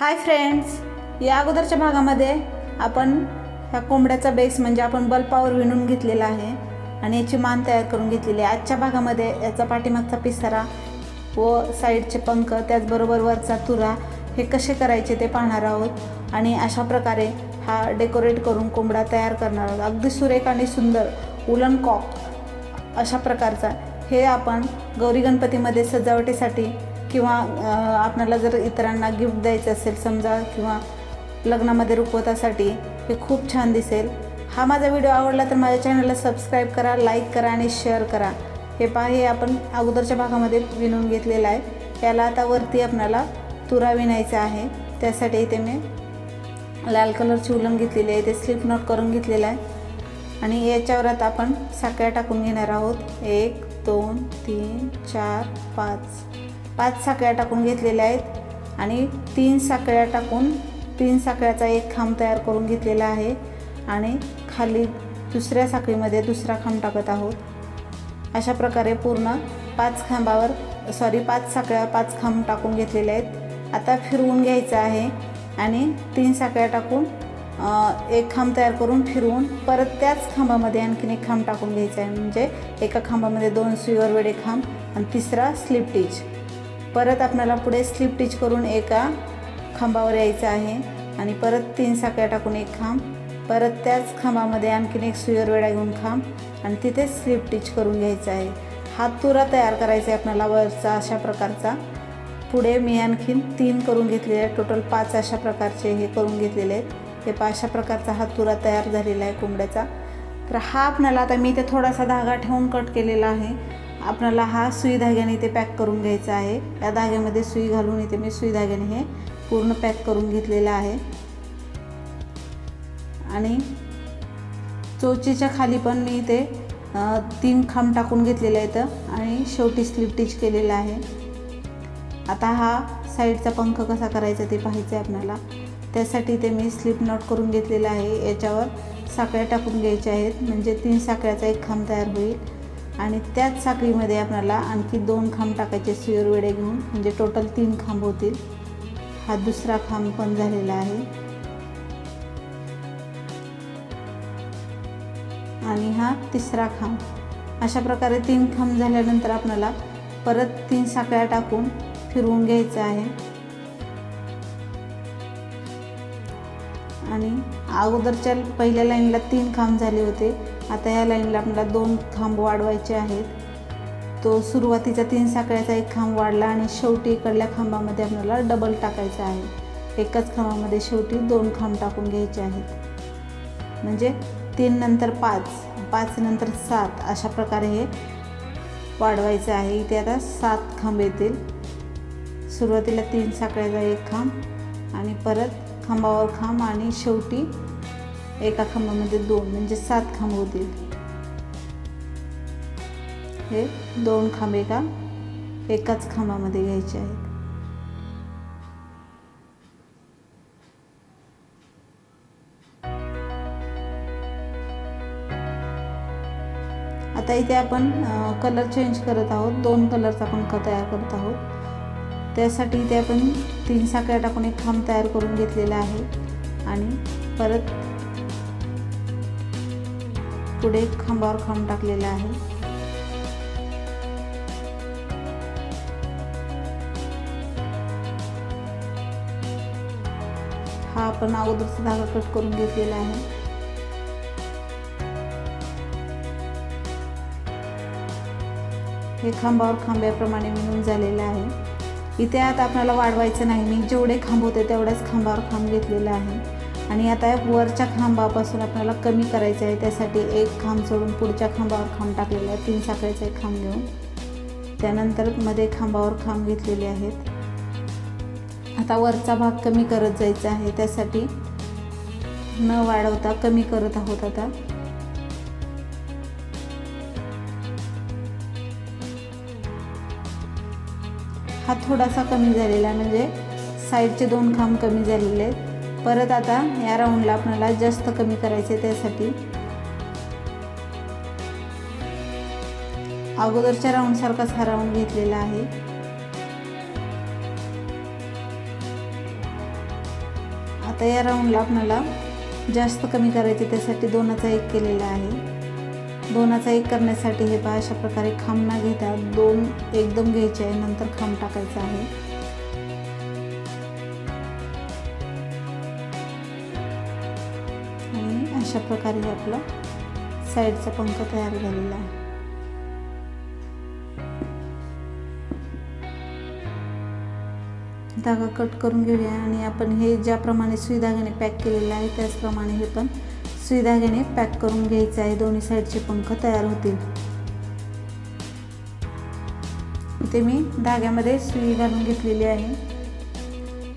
Hi friends, या अगोदरच्या भागामध्ये आपण ह्या कोंबड्याचा बेस म्हणजे आपण बल्पावर विणून घेतलेला आहे आणि याची मान तयार करून घेतलेली आहे। आजच्या भागामध्ये याचा पाठीमागचा पिसारा व साइडचे पंख त्याचबरोबर वरचा तुरा हे कसे करायचे ते पाहणार आहोत आणि अशा प्रकारे हा डेकोरेट करून कोंबडा तयार करणार आहोत। अगदी सुरेख आणि सुंदर उलन कॉक अशा प्रकारचा हे आपण गौरी गणपतीमध्ये सजावटीसाठी किंवा आपल्याला जर इतरांना गिफ्ट द्यायचं असेल समजा किंवा लग्नामध्ये रुखवतासाठी हे खूप छान दिसेल। हा माझा व्हिडिओ आवडला तर माझ्या चॅनलला सबस्क्राईब करा, लाईक करा आणि शेअर करा। हे पहा, हे आपण अगोदरच्या भागामध्ये विणून घेतलेलं आहे। याला आता वरती आपल्याला तुरा विणायचा आहे, त्यासाठी इथे मी लाल कलरची उलन घेतलेली आहे, ते स्लिप नॉट करून घेतलेलं आहे आणि याच्यावर आता आपण साकळ्या टाकून घेणार आहोत। 1 2 3 4 5 साकळ्या टाकून घेतलेल्या आहेत आणि 3 साकळ्या टाकून 3 साकळ्याचा एक खांब तयार करून घेतलेला आहे आणि खाली दुसऱ्या साखळीमध्ये दुसरा खांब टाकत आहोत। अशा प्रकारे पूर्ण 5 साकळ्या 5 खांब टाकून घेतलेले आहेत। आता फिरवून घ्यायचं आहे आणि 3 साकळ्या टाकून एक खांब तयार करून फिरवून परत त्याच खांबामध्ये आणखीन एक खांब टाकून घ्यायचा आहे, म्हणजे एका खांबामध्ये 2 सुईवर वेढे खांब आणि तिसरा स्लिप टिच। परत आपल्याला पुढे स्लिप टिच करून एका खांबावर यायचं आहे आणि परत 3 साकळ्या टाकून एक खांब, परत त्याच खांबामध्ये आणखीन एक सुईवर वेढा घेऊन खांब आणि तिथे स्लिप टिच करून घ्यायचा आहे। हा तुरा तयार करायचा आहे आपल्याला वरचा अशा प्रकारचा। पुढे मी आणखीन 3 करून घेतलेले आहेत, टोटल 5 अशा प्रकारचे हे करून घेतलेले आहेत। हे अशा प्रकारचा हा तुरा तयार झालेला आहे कोंबड्याचा। तर हा आपल्याला आता मी इथे थोडासा धागा ठेवून कट केलेला आहे। आपल्याला हा सुई धाग्याने इथे पॅक करून घ्यायचा आहे। या धाग्यामध्ये सुई घालून इथे मी सुई धाग्याने हे पूर्ण पॅक करून घेतलेला आहे आणि चोचीच्या खाली पण मी इथे 3 खांब टाकून घेतलेले आहेत आणि शेवटी स्लिप टिच केलेला आहे। आता हा साईडचा पंख कसा करायचा ते पाहायचं आहे आपल्याला, त्यासाठी ते मी स्लिप नॉट करून घेतलेलं आहे। याच्यावर साखळ्या टाकून घ्यायच्या आहेत म्हणजे 3 साखळ्याचा एक खांब तयार होईल आणि त्याच साखळीमध्ये आपल्याला आणखी 2 खांब टाकायचे सुईवर वेढे घेऊन, म्हणजे टोटल 3 खांब होतील। हा दुसरा खांब पण झालेला आहे आणि हा तिसरा खांब। अशा प्रकारे 3 खांब झाल्यानंतर आपल्याला परत 3 साखळ्या टाकून फिरवून घ्यायचं आहे आणि अगोदरच्या पहिल्या लाईनला 3 खांब झाले होते, आता ह्या लाईनला आपल्याला 2 खांब वाढवायचे आहेत। तो सुरुवातीचा 3 साखळ्याचा एक खांब वाढला आणि शेवटी इकडल्या खांबामध्ये आपल्याला डबल टाकायचा आहे। एकाच खांबामध्ये शेवटी 2 खांब टाकून घ्यायचे आहेत, म्हणजे 3 नंतर 5 नंतर 7 अशा प्रकारे हे वाढवायचं आहे। इथे आता 7 खांब येतील। सुरुवातीला 3 साखळ्याचा एक खांब आणि परत खांबावर खांब आणि शेवटी एका खांबामध्ये 2, म्हणजे 7 खांब होतील। हे 2 खांब एकाच खांबामध्ये घ्यायचे आहेत। आता इथे आपण कलर चेंज करत आहोत, 2 कलरचा पंख तयार करत आहोत। त्यासाठी इथे आपण 3 साखळ्या टाकून एक खांब तयार करून घेतलेला आहे आणि परत पुढे खांबावर खांब टाकलेला आहे। हा आपण अगोदरचा धागा कट करून घेतलेला आहे। हे खांबावर खांब्याप्रमाणे मिळून झालेला आहे। इथे आता आपल्याला वाढवायचं नाही, मी जेवढे खांब होते तेवढ्याच खांबावर खांब घेतलेला आहे आणि आता वरच्या खांबापासून आपल्याला कमी करायचं आहे। त्यासाठी एक खांब सोडून पुढच्या खांबावर खांब टाकलेला आहे, 3 साखळ्याचा एक खांब घेऊन त्यानंतर मध्ये खांबावर खांब घेतलेले आहेत। आता वरचा भाग कमी करत जायचा आहे, त्यासाठी न वाढवता कमी करत आहोत। आता हा थोडासा कमी झालेला, म्हणजे साईडचे 2 खांब कमी झालेले आहेत। परत आता या राऊंडला आपल्याला जास्त कमी करायचे, त्यासाठी अगोदरच्या राऊंडसारखाच हा राऊंड घेतलेला आहे। तयार राऊंडला आपल्याला जास्त कमी करायचे, त्यासाठी 2 चा 1 केलेला आहे. 2 चा 1 करण्यासाठी हे पहा अशा प्रकारे खांब न घेता 2 एकदम घ्यायचे आहे, नंतर खांब टाकायचा आहे. अशा प्रकारे आपला साइडचा पंख तयार झालेला आहे. धागा कट करून घेऊया आणि आपण हे ज्याप्रमाणे सुई धाग्याने पॅक केलेले आहे त्याचप्रमाणे हे पण सुई धाग्याने पॅक करून घ्यायचे आहे. दोन्ही साइडचे पंख तयार होतील. इथे मी धाग्यामध्ये सुई घालून घेतलेली आहे,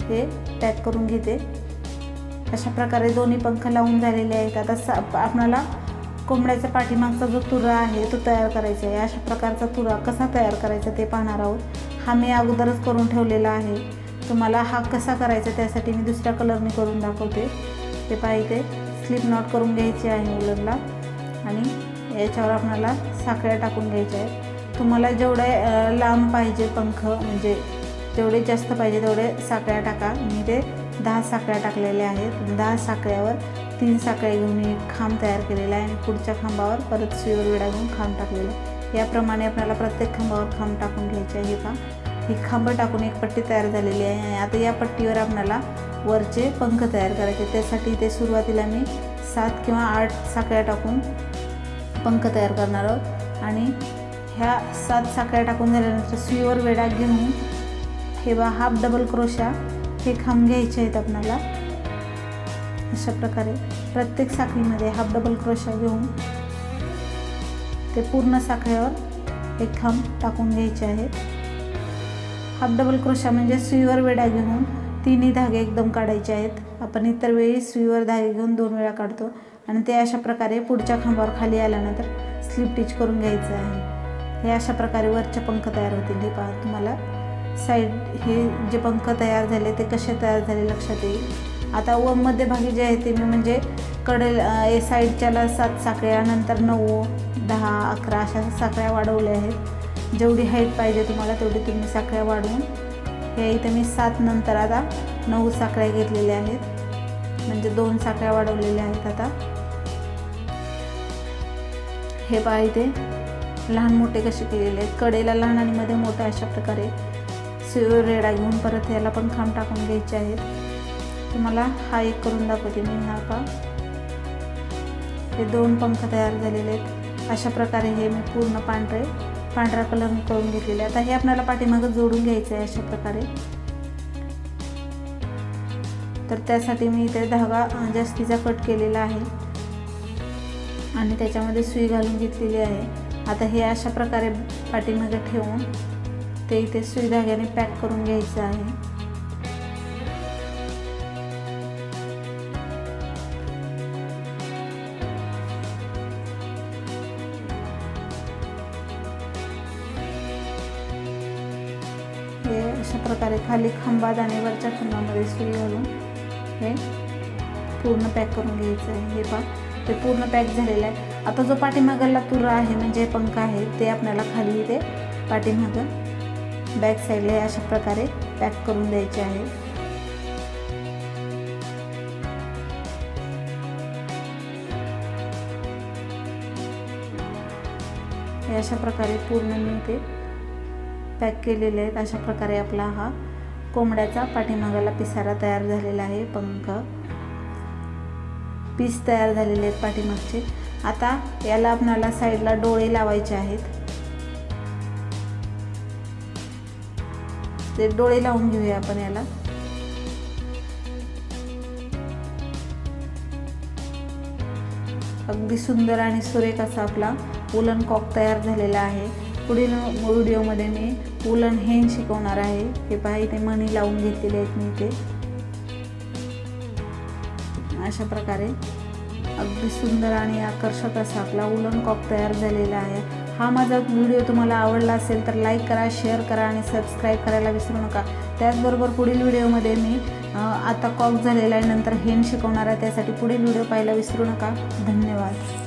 हे पॅक करून घेते. अशा प्रकारे दोन्ही पंख लावून झालेले आहेत. आता आपल्याला कोंबड्याचा पाठीमागचा जो तुरा आहे तो तयार करायचा आहे. अशा प्रकारचा तुरा कसा तयार करायचा ते पाहणार आहोत. हा मी अगोदरच करून ठेवलेला आहे. तुम्हाला हा कसा करायचा त्यासाठी मी दुसऱ्या कलरने करून दाखवते. ते पाहिजे स्लिप नॉट करून घ्यायचे आहे उलटला आणि याच्यावर आपल्याला साखळ्या टाकून घ्यायच्या आहेत. तुम्हाला जेवढे लांब पाहिजे पंख म्हणजे जेवढे जास्त पाहिजे तेवढे साखळ्या टाका. मी ते 10 साखळ्या टाकलेल्या आहेत. 10 साखळ्यावर 3 साखळ्या घेऊन एक खांब तयार केलेला आहे आणि पुढच्या खांबावर परत सुईवर विडा घेऊन खांब टाकलेला आहे. याप्रमाणे आपल्याला प्रत्येक खांबावर खांब टाकून घ्यायचे आहे. हे खांब टाकून एक पट्टी तयार झालेली आहे आणि आता या पट्टीवर आपल्याला वरचे पंख तयार करायचे. त्यासाठी ते सुरुवातीला मी 7 किंवा 8 साखळ्या टाकून पंख तयार करणार आहोत आणि ह्या 7 साखळ्या टाकून झाल्यानंतर सुईवर विडा घेऊन हे बा हाफ डबल क्रोशा हे खांब घ्यायचे आहेत आपल्याला. अशा प्रकारे प्रत्येक साखळीमध्ये हाफ डबल क्रोशा घेऊन ते पूर्ण साखळीवर एक खांब टाकून घ्यायचे आहे. हाफ डबल क्रोशा म्हणजे सुईवर वेढा घेऊन 3 धागे एकदम काढायचे आहेत. आपण इतर वेळी सुईवर धागे घेऊन 2 वेळा काढतो आणि ते अशा प्रकारे पुढच्या खांबावर खाली आल्यानंतर स्लिप टिच करून घ्यायचं आहे. हे अशा प्रकारे वरचे पंख तयार होतील. हे पहा तुम्हाला साईड हे जे पंख तयार झाले ते कसे तयार झाले लक्षात येईल. आता व मध्यभागी जे आहे ते मी म्हणजे कडेल साईडच्याला 7 साखळ्या नंतर 9, 10, 11 अशा साखळ्या वाढवल्या आहेत. जेवढी हाईट पाहिजे तुम्हाला तेवढी तुम्ही साखळ्या वाढवून हे इथे मी 7 नंतर आता 9 साखळ्या घेतलेल्या आहेत म्हणजे 2 साखळ्या वाढवलेल्या आहेत. आता हे पहा इथे लहान मोठे कसे केलेले आहेत. कडेला लहान आणि मध्ये मोठा अशा प्रकारे सुईवर रेडा घेऊन परत याला पण खांब टाकून घ्यायचे आहेत. तुम्हाला हा एक करून दाखवते मी. हा पहा हे 2 पंख तयार झालेले आहेत. अशा प्रकारे हे मी पूर्ण पांढरा कलर करून घेतलेले. आता हे आपल्याला पाठीमागं जोडून घ्यायचं आहे अशा प्रकारे. तर त्यासाठी मी इथे धागा जास्तीचा कट केलेला आहे आणि त्याच्यामध्ये सुई घालून घेतलेली आहे. आता हे अशा प्रकारे पाठीमागे ठेवून ते इथे सुई धाग्याने पॅक करून घ्यायचं आहे. हे अशा प्रकारे खाली खांबात आणि वरच्या खांबामध्ये सुई घालून हे पूर्ण पॅक करून घ्यायचं आहे. हे पहा ते पूर्ण पॅक झालेलं आहे. आता जो पाठीमागला तुरा आहे म्हणजे पंख आहे ते आपल्याला खाली इथे पाठीमागं बॅक साईडला अशा प्रकारे पॅक करून द्यायचे आहे. हे अशा प्रकारे पूर्ण मी ते पॅक केलेले आहेत. अशा प्रकारे आपला हा कोंबड्याचा पाठीमागाला पिसारा तयार झालेला आहे. पंख पीस तयार झालेले आहेत पाठीमागचे. आता याला आपल्याला साईडला डोळे लावायचे आहेत. ते डोळे लावून घेऊया आपण याला. अगदी सुंदर आणि सुरेख असा आपला वूलन कॉक तयार झालेला आहे. पुढील व्हिडिओमध्ये मी वूलन हेन शिकवणार आहे. हे पहा इथे मणी लावून घेतलेले आहेत मी ते. अशा प्रकारे अगदी सुंदर आणि आकर्षक असा आपला वूलन कॉक तयार झालेला आहे. हा माझा व्हिडिओ तुम्हाला आवडला असेल तर लाईक करा, शेअर करा आणि सबस्क्राईब करायला विसरू नका. त्याचबरोबर पुढील व्हिडिओमध्ये मी आता कॉक झालेला आहे नंतर हेन शिकवणार आहे. त्यासाठी पुढील व्हिडिओ पाहायला विसरू नका. धन्यवाद.